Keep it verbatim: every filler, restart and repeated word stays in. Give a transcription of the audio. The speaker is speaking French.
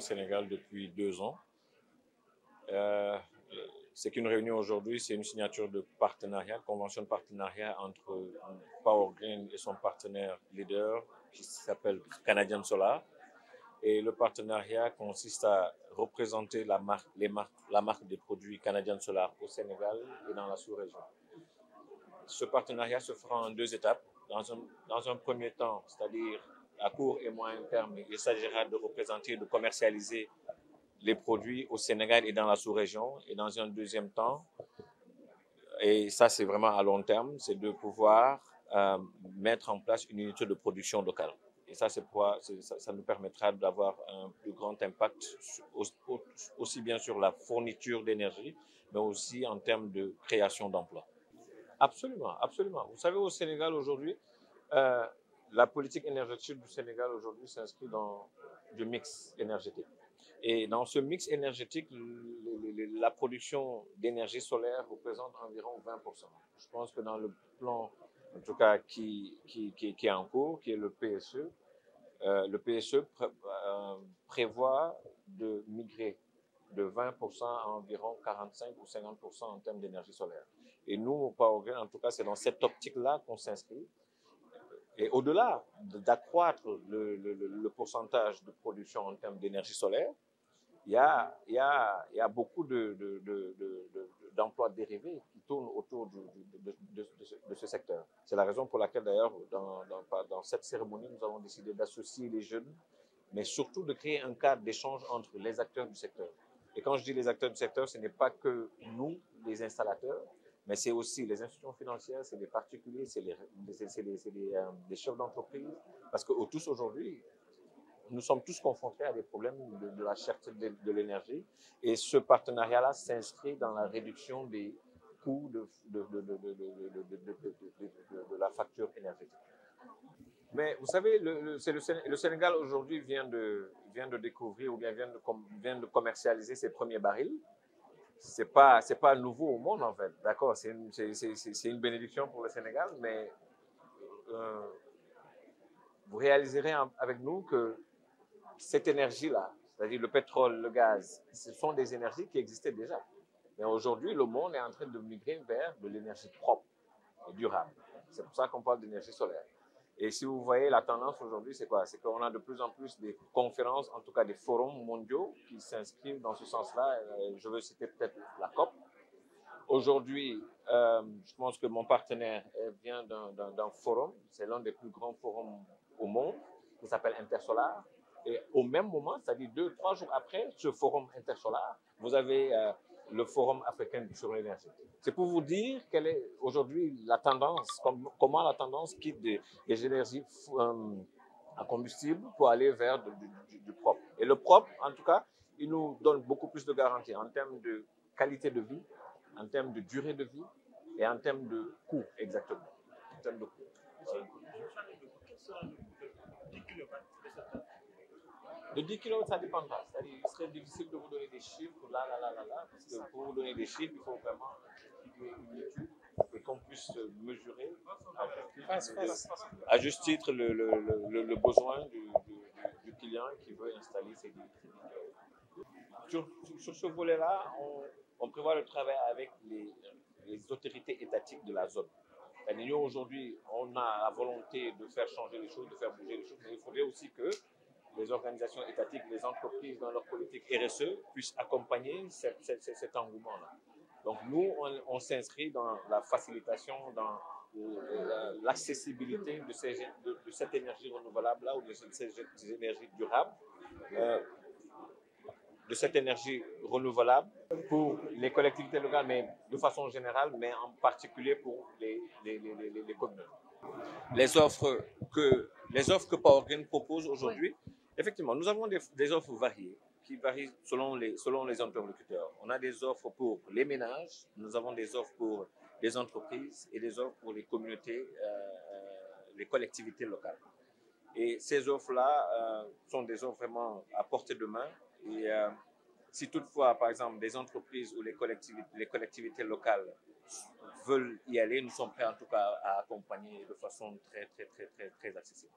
au Sénégal depuis deux ans. Euh, c'est qu'une réunion aujourd'hui, c'est une signature de partenariat, convention de partenariat entre Power Green et son partenaire leader qui s'appelle Canadian Solar. Et le partenariat consiste à représenter la marque, les marques, la marque des produits Canadian Solar au Sénégal et dans la sous-région. Ce partenariat se fera en deux étapes. Dans un, dans un premier temps, c'est-à-dire à court et moyen terme, il s'agira de représenter, de commercialiser les produits au Sénégal et dans la sous-région. Et dans un deuxième temps, et ça c'est vraiment à long terme, c'est de pouvoir euh, mettre en place une unité de production locale. Et ça, c'est pour, ça, ça nous permettra d'avoir un plus grand impact aussi bien sur la fourniture d'énergie, mais aussi en termes de création d'emplois. Absolument, absolument. Vous savez, au Sénégal aujourd'hui, euh, la politique énergétique du Sénégal aujourd'hui s'inscrit dans du mix énergétique. Et dans ce mix énergétique, le, le, la production d'énergie solaire représente environ vingt pour cent. Je pense que dans le plan, en tout cas qui, qui, qui, qui est en cours, qui est le P S E, euh, le P S E pré, euh, prévoit de migrer de vingt pour cent à environ quarante-cinq ou cinquante pour cent en termes d'énergie solaire. Et nous, au Power Green, en tout cas, c'est dans cette optique-là qu'on s'inscrit. Et au-delà d'accroître le, le, le pourcentage de production en termes d'énergie solaire, il y a, il y a, il y a beaucoup de, de, de, de, de, d'emplois dérivés qui tournent autour du, de, de, de, ce, de ce secteur. C'est la raison pour laquelle, d'ailleurs, dans, dans, dans cette cérémonie, nous avons décidé d'associer les jeunes, mais surtout de créer un cadre d'échange entre les acteurs du secteur. Et quand je dis les acteurs du secteur, ce n'est pas que nous, les installateurs, mais c'est aussi les institutions financières, c'est les particuliers, c'est les, c'est les, c'est les, euh, les chefs d'entreprise, parce que tous aujourd'hui, nous sommes tous confrontés à des problèmes de, de la cherté de, de l'énergie, et ce partenariat-là s'inscrit dans la réduction des coûts de, de, de, de, de, de, de, de, de la facture énergétique. Mais vous savez, le, le, c'est le, le Sénégal aujourd'hui vient de, vient de découvrir ou bien vient de, vient de commercialiser ses premiers barils. C'est pas, c'est pas nouveau au monde en fait, d'accord, c'est une, c'est, c'est, c'est une bénédiction pour le Sénégal, mais euh, vous réaliserez avec nous que cette énergie-là, c'est-à-dire le pétrole, le gaz, ce sont des énergies qui existaient déjà. Mais aujourd'hui, le monde est en train de migrer vers de l'énergie propre et durable. C'est pour ça qu'on parle d'énergie solaire. Et si vous voyez la tendance aujourd'hui, c'est quoi? C'est qu'on a de plus en plus des conférences, en tout cas des forums mondiaux qui s'inscrivent dans ce sens-là. Je veux citer peut-être la COP. Aujourd'hui, euh, je pense que mon partenaire vient d'un, d'un, d'un forum. C'est l'un des plus grands forums au monde qui s'appelle InterSolar. Et au même moment, c'est-à-dire deux, trois jours après ce forum InterSolar, vous avez euh, le forum africain sur l'énergie. C'est pour vous dire quelle est aujourd'hui la tendance, com comment la tendance quitte des, des énergies euh, à combustible pour aller vers du, du, du propre. Et le propre, en tout cas, il nous donne beaucoup plus de garanties en termes de qualité de vie, en termes de durée de vie et en termes de coût, exactement. En termes de coût. Euh, De dix kilowatts, ça dépendra. C'est-à-dire, il serait difficile de vous donner des chiffres, là, là, là, là, là, parce que pour vous donner des chiffres, il faut vraiment une étude et qu'on puisse mesurer à juste titre le, le, le, le besoin du, du, du client qui veut installer ses dix kilowatts. Sur, sur ce volet-là, on, on prévoit le travail avec les, les autorités étatiques de la zone. C'est-à-dire, nous, aujourd'hui, on a la volonté de faire changer les choses, de faire bouger les choses, mais il faudrait aussi que les organisations étatiques, les entreprises dans leur politique R S E puissent accompagner cet, cet, cet engouement-là. Donc nous, on, on s'inscrit dans la facilitation, dans l'accessibilité de, ces, de, de cette énergie renouvelable-là ou de ces, ces énergies durables, euh, de cette énergie renouvelable pour les collectivités locales, mais de façon générale, mais en particulier pour les, les, les, les, les communes. Les offres que, les offres que Power Green propose aujourd'hui, oui. Effectivement, nous avons des, des offres variées, qui varient selon les, selon les interlocuteurs. On a des offres pour les ménages, nous avons des offres pour les entreprises et des offres pour les communautés, euh, les collectivités locales. Et ces offres-là euh, sont des offres vraiment à portée de main. Et euh, si toutefois, par exemple, des entreprises ou les collectivités, les collectivités locales veulent y aller, nous sommes prêts en tout cas à accompagner de façon très, très, très, très, très accessible.